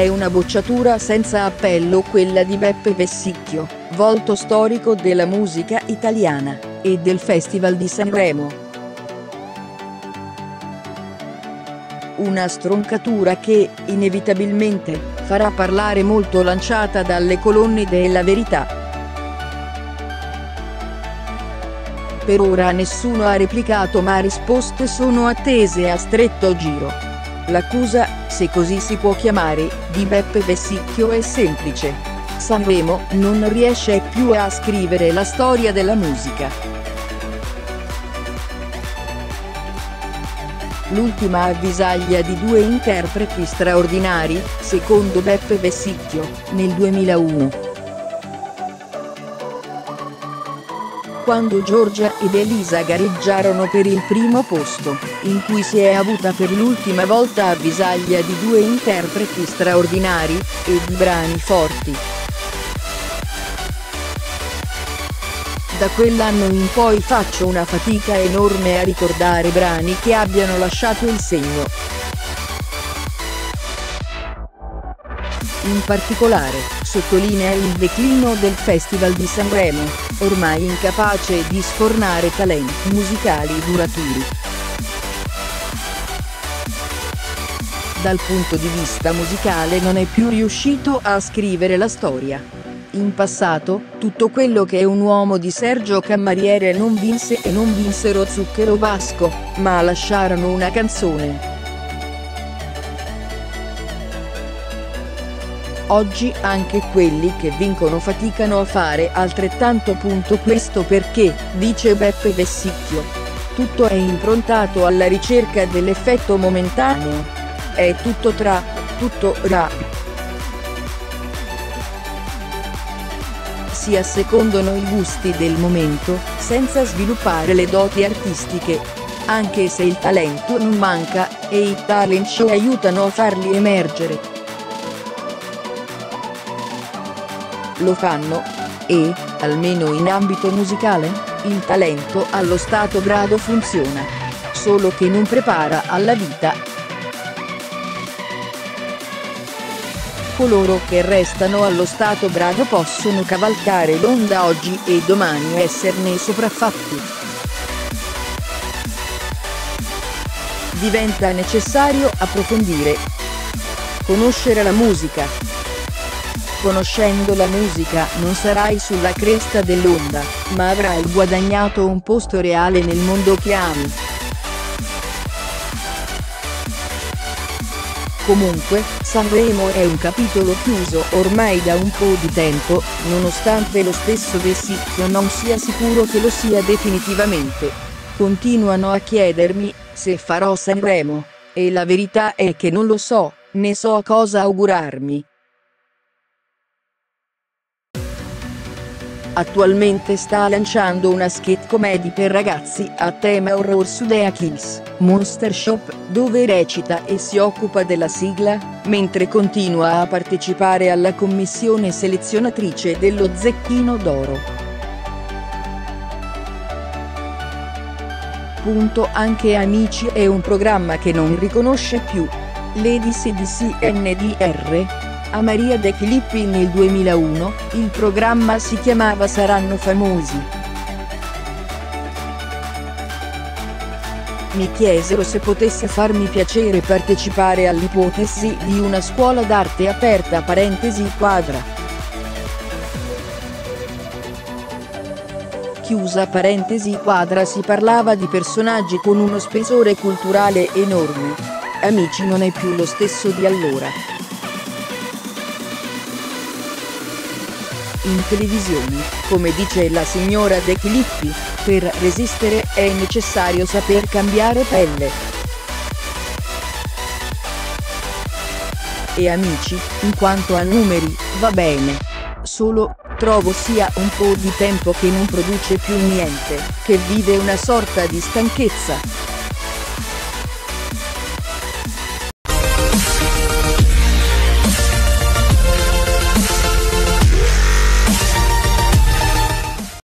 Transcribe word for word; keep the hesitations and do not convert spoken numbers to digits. È una bocciatura senza appello quella di Beppe Vessicchio, volto storico della musica italiana, e del Festival di Sanremo. Una stroncatura che, inevitabilmente, farà parlare molto, lanciata dalle colonne della Verità. Per ora nessuno ha replicato, ma risposte sono attese a stretto giro. L'accusa, se così si può chiamare, di Beppe Vessicchio è semplice: Sanremo non riesce più a scrivere la storia della musica. L'ultima avvisaglia di due interpreti straordinari, secondo Beppe Vessicchio, nel duemilauno. Quando Giorgia ed Elisa gareggiarono per il primo posto, in cui si è avuta per l'ultima volta avvisaglia di due interpreti straordinari, e di brani forti. Da quell'anno in poi faccio una fatica enorme a ricordare brani che abbiano lasciato il segno. In particolare, sottolinea il declino del Festival di Sanremo, ormai incapace di sfornare talenti musicali duraturi. Dal punto di vista musicale non è più riuscito a scrivere la storia. In passato, tutto quello che un uomo di Sergio Cammariere non vinse e non vinsero Zucchero Vasco, ma lasciarono una canzone. Oggi anche quelli che vincono faticano a fare altrettanto. Questo perché, dice Beppe Vessicchio, tutto è improntato alla ricerca dell'effetto momentaneo. È tutto tra, tutto ra. Si assecondano i gusti del momento, senza sviluppare le doti artistiche. Anche se il talento non manca, e i talent show aiutano a farli emergere. Lo fanno, e, almeno in ambito musicale, il talento allo stato grado funziona, solo che non prepara alla vita. Coloro che restano allo stato grado possono cavalcare l'onda oggi e domani esserne sopraffatti. Diventa necessario approfondire, conoscere la musica. Conoscendo la musica non sarai sulla cresta dell'onda, ma avrai guadagnato un posto reale nel mondo che ami. Comunque, Sanremo è un capitolo chiuso ormai da un po' di tempo, nonostante lo stesso Vessicchio non sia sicuro che lo sia definitivamente. Continuano a chiedermi se farò Sanremo, e la verità è che non lo so, né so cosa augurarmi. Attualmente sta lanciando una sketch comedy per ragazzi a tema horror su Sudekills, Monster Shop, dove recita e si occupa della sigla, mentre continua a partecipare alla commissione selezionatrice dello Zecchino d'Oro. Punto anche Amici è un programma che non riconosce più l'edice di C N D R. A Maria De Filippi nel duemilauno, il programma si chiamava Saranno Famosi. Mi chiesero se potesse farmi piacere partecipare all'ipotesi di una scuola d'arte aperta parentesi quadra. Chiusa parentesi quadra si parlava di personaggi con uno spessore culturale enorme. Amici non è più lo stesso di allora. In televisione, come dice la signora De Filippi, per resistere è necessario saper cambiare pelle. E Amici, in quanto a numeri, va bene. Solo, trovo sia un po' di tempo che non produce più niente, che vive una sorta di stanchezza.